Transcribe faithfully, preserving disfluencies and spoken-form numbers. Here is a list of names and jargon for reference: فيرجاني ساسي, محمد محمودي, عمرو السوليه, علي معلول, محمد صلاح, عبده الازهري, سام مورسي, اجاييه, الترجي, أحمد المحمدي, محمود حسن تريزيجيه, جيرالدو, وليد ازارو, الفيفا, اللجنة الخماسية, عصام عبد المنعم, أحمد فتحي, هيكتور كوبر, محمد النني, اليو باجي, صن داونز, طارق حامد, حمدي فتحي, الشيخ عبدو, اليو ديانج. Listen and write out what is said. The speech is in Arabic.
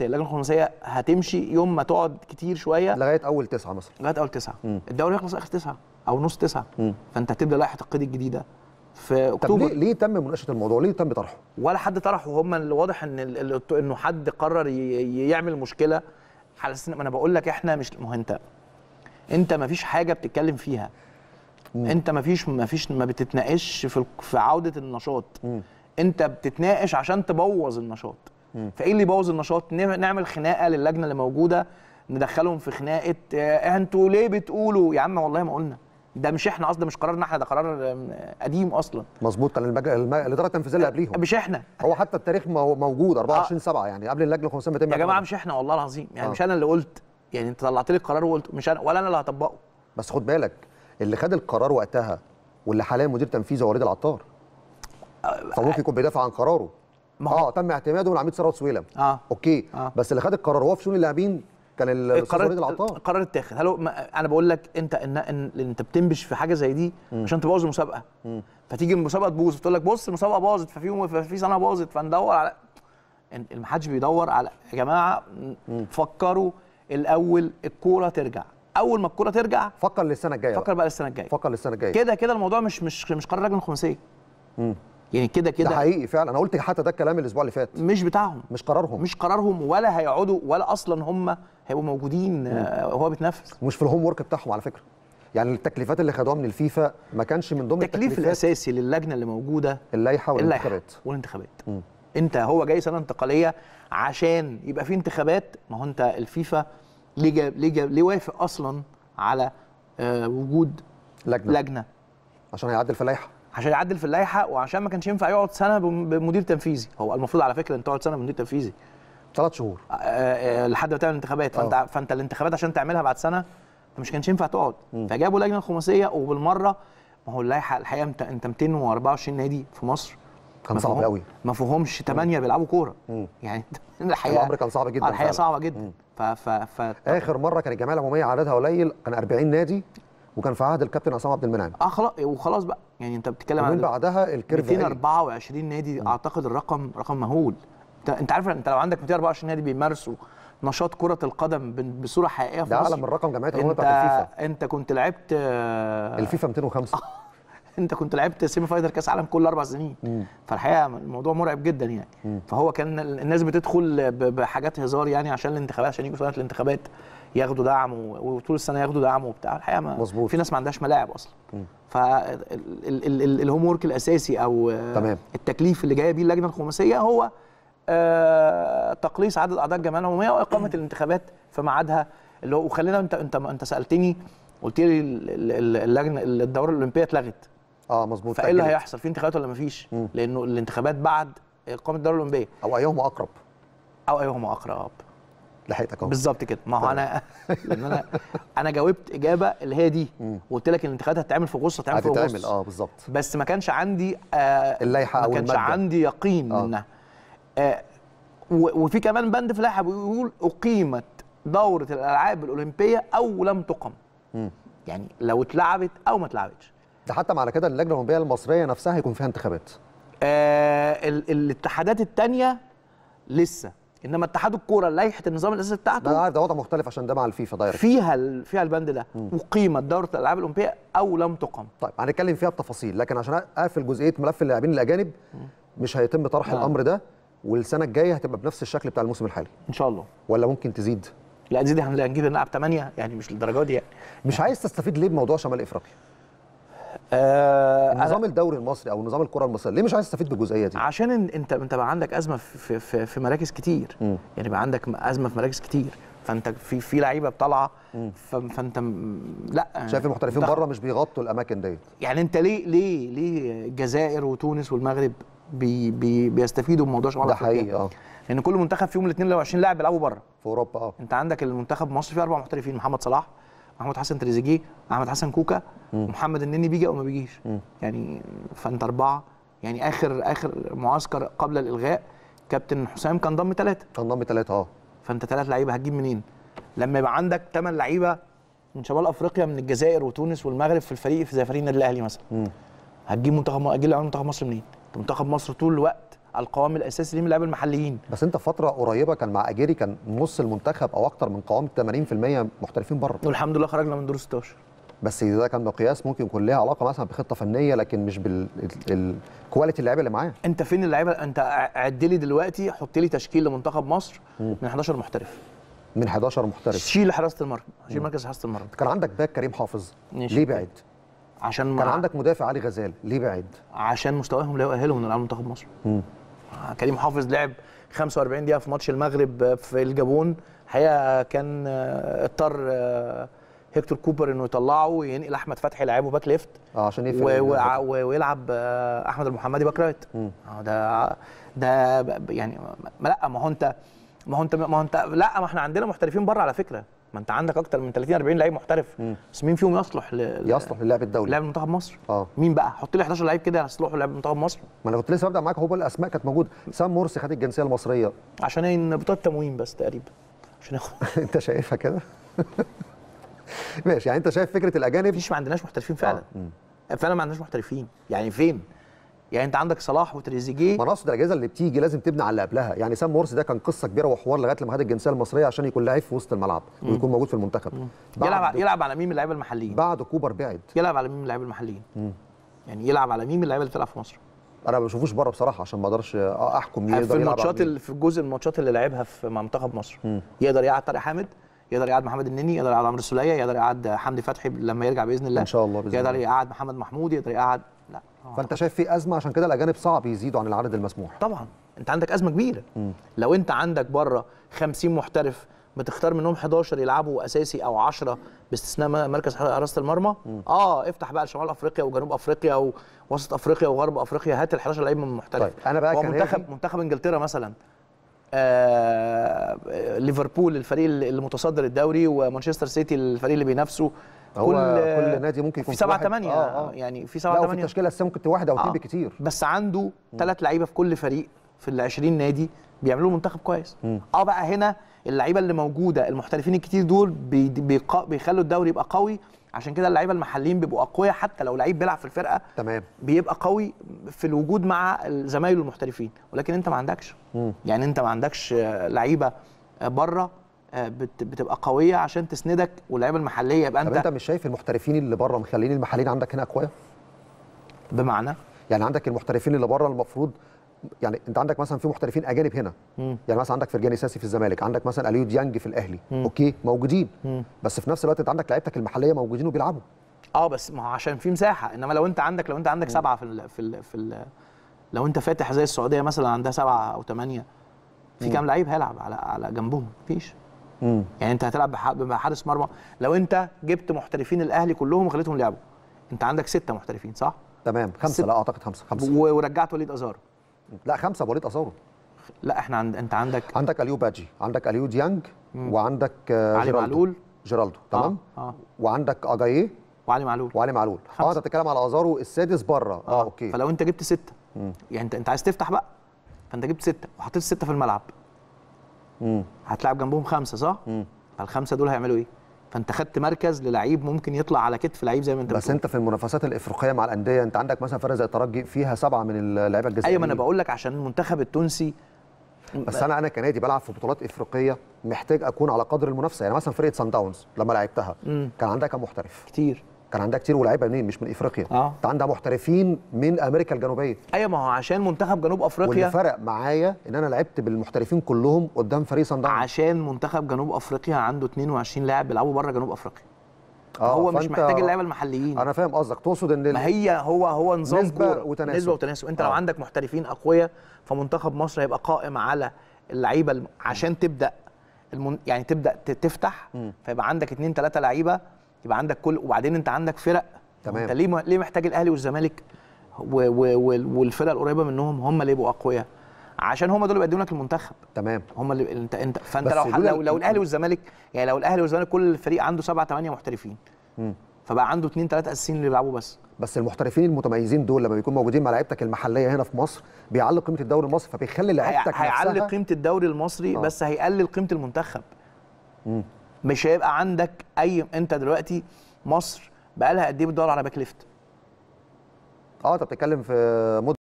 اللجنه الخماسيه هتمشي يوم ما تقعد كتير شويه لغايه اول تسعه مثلا، لغايه اول تسعه الدوري يخلص اخر تسعه او نص تسعه، فانت هتبدا لائحه القيد الجديده في اكتوبر. طب ليه ليه تم مناقشه الموضوع؟ ليه تم طرحه؟ ولا حد طرحه، هم اللي واضح ان ال... انه حد قرر ي... يعمل مشكله على اساس. ما انا بقول لك احنا مش، ما انت انت ما فيش حاجه بتتكلم فيها، مم. انت ما فيش ما فيش ما بتتناقش في ال... في عوده النشاط، مم. انت بتتناقش عشان تبوظ النشاط. فايه اللي يبوظ النشاط؟ نعمل خناقه للجنه اللي موجوده، ندخلهم في خناقه اه انتوا ليه بتقولوا يا عم؟ والله ما قلنا، ده مش احنا، قصدي مش قرارنا احنا، ده قرار قديم اصلا. مظبوط، كان المج... المج... الاداره التنفيذيه اللي قبليهم، مش احنا. هو حتى التاريخ موجود أربعة وعشرين سبعة يعني قبل اللجنه خمسمية يا جماعه، مش احنا والله العظيم يعني. آه. مش انا اللي قلت يعني، انت طلعت لي القرار وقلت مش انا، ولا انا اللي هطبقه. بس خد بالك اللي خد القرار وقتها واللي حاليا مدير تنفيذي وليد العطار، فممكن يكون بيدافع عن قراره. اه تم اعتماده من عميد ثروت سويلم. اه اوكي. آه. بس اللي خد القرار هو في شؤون اللاعبين كان الاستاذ وليد العطار. القرار اتاخد. هل انا بقول لك انت ان, إن انت بتنبش في حاجه زي دي م. عشان تبوظ المسابقه، م. فتيجي المسابقه تبوظ فتقول لك بص المسابقه باظت، ففي ففي سنه باظت، فندور على ما حدش بيدور على. يا جماعه م. فكروا الاول الكوره ترجع، اول ما الكوره ترجع فكر للسنه الجايه، فكر بقى للسنه الجايه، فكر للسنه الجايه. كده كده الموضوع مش مش مش قرار لجنه خماسيه يعني، كده كده ده حقيقي فعلا. انا قلت حتى ده الكلام الاسبوع اللي فات، مش بتاعهم، مش قرارهم، مش قرارهم، ولا هيقعدوا ولا اصلا هم هيبقوا موجودين وهو بيتنفذ. مش في الهوم ورك بتاعهم على فكره يعني، التكليفات اللي خدوها من الفيفا ما كانش من ضمن التكليف الاساسي للجنه اللي موجوده، اللائحه والانتخابات والانتخابات م. انت هو جاي سنه انتقاليه عشان يبقى في انتخابات. ما هو انت الفيفا ليه جاب ليه جاب ليه وافق اصلا على آه وجود لجنه لجنه عشان هيعدل في اللائحه، عشان يعدل في اللائحه، وعشان ما كانش ينفع يقعد سنه بمدير تنفيذي. هو المفروض على فكره انت تقعد سنه بمدير تنفيذي، ثلاث شهور أه أه لحد ما تعمل انتخابات، فانت أوه. فانت الانتخابات عشان تعملها بعد سنه فمش كانش ينفع تقعد، فجابوا لجنه خماسيه. وبالمره ما هو اللائحه الحقيقه انت انت مئتين وأربعة وعشرين نادي في مصر، كان صعب قوي، ما فيهمش ثمانية بيلعبوا كوره يعني الحقيقه الامر كان صعب جدا، الحقيقه صعبه جدا. ف ف اخر مره كان الجمعيه العموميه عددها قليل، كان أربعين نادي، وكان في عهد الكابتن عصام عبد المنعم. اه خلاص وخلاص بقى يعني، انت بتتكلم عن بعدها الكيرف مئتين وأربعة وعشرين نادي. م. اعتقد الرقم رقم مهول. انت عارف انت لو عندك مئتين وأربعة وعشرين نادي بيمارسوا نشاط كره القدم بصوره حقيقيه في مصر، ده اعلى من رقم جمعيه الامم بتاعت الفيفا. انت كنت لعبت الفيفا مئتين وخمسة انت كنت لعبت سيمي فاينل كاس عالم كل اربع سنين، فالحقيقه الموضوع مرعب جدا يعني. م. فهو كان الناس بتدخل بحاجات هزار يعني عشان الانتخابات، عشان يجوا سنه الانتخابات ياخدوا دعم وطول السنه ياخدوا دعم وبتاع. الحقيقه ما في ناس ما عندهاش ملاعب اصلا. فالهوم ورك الاساسي او تمام. التكليف اللي جايه بيه اللجنه الخماسيه هو آه تقليص عدد اعضاء الجمعيه العموميه واقامه الانتخابات في ميعادها. اللي هو وخلينا انت انت انت سالتني قلت لي اللجنه الدوره الاولمبيه اتلغت. اه مظبوط. فايه اللي هيحصل؟ في انتخابات ولا ما فيش؟ لانه الانتخابات بعد اقامه الدوره الاولمبيه، او ايهما اقرب، او ايهما اقرب. لحقتك اهو بالظبط كده. ما هو انا لان انا انا جاوبت اجابه اللي هي دي، وقلت لك الانتخابات هتتعمل في اغسطس، هتتعمل في اغسطس هتتعمل اه بالظبط، بس ما كانش عندي آه اللائحه او الماده ما كانش عندي يقين آه. منها آه. وفي كمان بند في اللائحه بيقول اقيمت دوره الالعاب الاولمبيه او لم تقم، م. يعني لو اتلعبت او ما اتلعبتش. ده حتى مع كده اللجنه الاولمبيه المصريه نفسها هيكون فيها انتخابات. آه الاتحادات الثانيه لسه، انما اتحاد الكوره لائحه النظام الاساسي بتاعته ده عارف ده وضع مختلف عشان ده مع الفيفا دايركت فيها ال... فيها البند ده، وقيمت دوره الالعاب الاولمبيه او لم تقم. طيب هنتكلم فيها بتفاصيل، لكن عشان اقفل جزئيه ملف اللاعبين الاجانب مش هيتم طرح لا. الامر ده والسنه الجايه هتبقى بنفس الشكل بتاع الموسم الحالي ان شاء الله، ولا ممكن تزيد؟ لا تزيد، احنا هنجيب نلعب ثمانية يعني، مش للدرجه دي يعني. مش عايز تستفيد ليه بموضوع شمال افريقيا؟ آه نظام الدوري المصري او نظام الكره المصري ليه مش عايز تستفيد بالجزئيه دي؟ عشان انت انت بقى عندك ازمه في في في مراكز كتير. م. يعني بقى عندك ازمه في مراكز كتير، فانت في في لعيبه بطالعه، فانت لا شايف المحترفين بره مش بيغطوا الاماكن ديت يعني. انت ليه ليه ليه الجزائر وتونس والمغرب بي بي بيستفيدوا من موضوع شمال افريقيا؟ ده حقيقي اه، لان كل منتخب فيهم ال اثنين وعشرين لاعب بيلعبوا بره في اوروبا. اه انت عندك المنتخب مصر فيه اربع محترفين، محمد صلاح، محمود حسن تريزيجيه، احمد حسن كوكا، مم. ومحمد النني بيجي او ما بيجيش يعني. فانت اربعه يعني. اخر اخر معسكر قبل الالغاء كابتن حسام كان ضم ثلاثه، كان ضم ثلاثه اه. فانت ثلاث لعيبه هتجيب منين؟ لما يبقى عندك ثمان لعيبه من شمال افريقيا من الجزائر وتونس والمغرب في الفريق في زي فريق النادي الاهلي مثلا، مم. هتجيب منتخب هتجيب لعيبه منتخب مصر منين؟ منتخب مصر طول الوقت القوام الاساسي ليه من اللاعبين المحليين. بس انت فتره قريبه كان مع اجيري كان نص المنتخب او اكتر من قوام ثمانين في المية محترفين بره، والحمد لله خرجنا من دور ستاشر. بس ده كان مقياس ممكن يكون ليها علاقه مثلا بخطه فنيه، لكن مش بالكواليتي اللعيبه اللي معاه. انت فين اللعيبه؟ انت عد لي دلوقتي، حط لي تشكيل لمنتخب مصر م. من حداشر محترف، من حداشر محترف، شيل حراسه المرمى، شيل مركز حراسه المرمى. كان عندك باك كريم حافظ، ليه بعد؟ عشان كان عندك مدافع علي غزال، ليه بعد؟ عشان مستواهم لا يؤهلهم انه يلعبوا منتخب مصر. امم كريم حافظ لعب خمسة وأربعين دقيقه في ماتش المغرب في الجابون، الحقيقه كان اضطر هيكتور كوبر انه يطلعه وينقل احمد فتحي يلعبه باك ليفت اه عشان يفرق ويلعب احمد المحمدي باك رايت. اه ده ده يعني ما لا ما هو انت ما هو انت ما هو انت لا ما احنا عندنا محترفين بره على فكره، ما انت عندك اكتر من ثلاثين أربعين لعيب محترف، بس مين فيهم يصلح ل... يصلح للعب الدولي لعب منتخب مصر؟ اه مين بقى؟ حط لي حداشر لعيب كده يصلحوا لعب منتخب مصر. ما انا كنت لسه ببدا معاك، هو بقى الاسماء كانت موجوده. سام مورسي خد الجنسيه المصريه عشان بطاقه تموين بس تقريبا عشان ياخد انت شايفها كده؟ ماشي، يعني انت شايف فكره الاجانب مفيش، ما عندناش محترفين فعلا. آه. فعلا ما عندناش محترفين، يعني فين؟ يعني انت عندك صلاح وتريزيجيه. ما انا اقصد الاجازه اللي بتيجي لازم تبني على اللي قبلها، يعني سام مرسي ده كان قصه كبيره وحوار لغايه لما خد الجنسيه المصريه عشان يكون لعيب في وسط الملعب مم. ويكون موجود في المنتخب. يلعب يلعب على مين من اللعيبه المحليين؟ بعد كوبر بعد يلعب على مين من اللعيبه المحليين؟ مم. يعني يلعب على مين من اللعيبه اللي بتلعب في مصر؟ انا ما بشوفوش بره بصراحه عشان ما اقدرش احكم مين يقدر يلعب. في الماتشات في جزء من الماتشات اللي لعبها في منتخب مصر مم. يقدر يقعد طارق حامد، يقدر يقعد محمد النني، يقدر يقعد عمرو السوليه، يقدر يقعد حمدي فتحي لما يرجع باذن الله ان شاء الله، بإذن يقدر يقعد محمد محمودي، يقدر يقعد لا. فانت شايف في ازمه عشان كده الاجانب صعب يزيدوا عن العدد المسموح؟ طبعا انت عندك ازمه كبيره. مم. لو انت عندك بره خمسين محترف بتختار منهم حداشر يلعبوا اساسي او عشرة باستثناء مركز حراسه المرمى، اه افتح بقى لشمال افريقيا وجنوب افريقيا ووسط افريقيا وغرب افريقيا، هات ال حداشر لعيب من محترف. طيب انا بقى منتخب منتخب انجلترا مثلا، آه ليفربول الفريق المتصدر الدوري ومانشستر سيتي الفريق اللي بينافسه، كل كل نادي ممكن يكون في سبعة ثمانية آه آه. يعني في سبعة ثمانية في التشكيله السنه ممكن تبقى واحد او اثنين آه. بكتير، بس عنده ثلاث لعيبه في كل فريق في ال عشرين نادي بيعملوا منتخب كويس. م. اه بقى هنا اللعيبه اللي موجوده المحترفين الكتير دول بي بيق... بيخلوا الدوري يبقى قوي، عشان كده اللعيبه المحليين بيبقوا اقوياء، حتى لو لعيب بيلعب في الفرقه تمام بيبقى قوي في الوجود مع زمايله المحترفين، ولكن انت ما عندكش م. يعني انت ما عندكش لعيبه بره بتبقى قويه عشان تسندك واللعيبه المحليه يبقى انت. طب انت مش شايف المحترفين اللي بره مخلين المحليين عندك هنا اقوياء؟ بمعنى يعني عندك المحترفين اللي بره المفروض، يعني انت عندك مثلا في محترفين اجانب هنا مم. يعني مثلا عندك فيرجاني ساسي في الزمالك، عندك مثلا اليو ديانج في الاهلي، مم. اوكي موجودين، مم. بس في نفس الوقت انت عندك لعيبتك المحليه موجودين وبيلعبوا. اه بس ما هو عشان في مساحه، انما لو انت عندك لو انت عندك مم. سبعه في ال في ال في ال لو انت فاتح زي السعوديه مثلا عندها سبعه او ثمانيه، في كام لعيب هيلعب على على جنبهم؟ مفيش. مم. يعني انت هتلعب بحارس مرمى، لو انت جبت محترفين الاهلي كلهم وخليتهم يلعبوا، انت عندك سته محترفين صح؟ تمام خمسه، لا اعتقد خمسه خمسه ورجعت وليد ازارو. لا خمسه وليد ازارو. لا احنا عند... انت عندك عندك اليو باجي، عندك اليو ديانج، مم. وعندك آه علي معلول جيرالدو تمام آه. آه. وعندك اجاييه وعلي معلول وعلي معلول اه انت بتتكلم على ازارو السادس بره آه. اه اوكي. فلو انت جبت سته مم. يعني انت انت عايز تفتح بقى، فانت جبت سته وحطيت سته في الملعب، امم هتلعب جنبهم خمسه صح؟ امم فالخمسه دول هيعملوا ايه؟ فانت خدت مركز للعيب ممكن يطلع على كتف لعيب زي ما انت بس بتقول. انت في المنافسات الافريقيه مع الانديه انت عندك مثلا فرق زي الترجي فيها سبعه من اللعيبه الجزائريه. ايوه ما انا بقول لك عشان المنتخب التونسي. بس انا انا كنادي بلعب في بطولات افريقيه محتاج اكون على قدر المنافسه، يعني مثلا فرقه صن داونز لما لعبتها مم. كان عندها كم محترف؟ كتير. كان عندها كتير ولاعيبه منين؟ مش من افريقيا. آه. انت عندها محترفين من امريكا الجنوبيه. ايوه ما هو عشان منتخب جنوب افريقيا. واللي فرق معايا ان انا لعبت بالمحترفين كلهم قدام فريق صن داونز. عشان منتخب جنوب افريقيا عنده اثنين وعشرين لاعب بيلعبوا بره جنوب افريقيا. آه هو مش محتاج اللعيبه المحليين. انا فاهم قصدك، تقصد ان ما هي هو هو نظام نسبه وتناسب. نسبه وتناسب، انت آه. لو عندك محترفين اقوياء فمنتخب مصر هيبقى قائم على اللعيبه الم... عشان تبدا المن... يعني تبدا تفتح م. فيبقى عندك اثنين ثلاثه لعيبه يبقى عندك كل، وبعدين انت عندك فرق تمام. انت ليه ليه محتاج الاهلي والزمالك والفرق القريبه منهم هم اللي يبقوا اقوياء؟ عشان هم دول اللي بيقدموا لك المنتخب تمام، هم اللي انت انت فانت لو لو, لو الاهلي والزمالك، يعني لو الاهلي والزمالك كل فريق عنده سبعه ثمانيه محترفين م. فبقى عنده اثنين ثلاثه اساسيين اللي بيلعبوا بس. بس المحترفين المتميزين دول لما بيكونوا موجودين مع لعيبتك المحليه هنا في مصر بيعلي قيمه الدوري المصري، فبيخلي لعيبتك هي... هيعلي قيمه الدوري المصري آه. بس هيقلل قيمه المنتخب م. مش هيبقى عندك اي. انت دلوقتي مصر بقى لها قد ايه بتدور على باك ليفت؟ اه انت بتتكلم في مده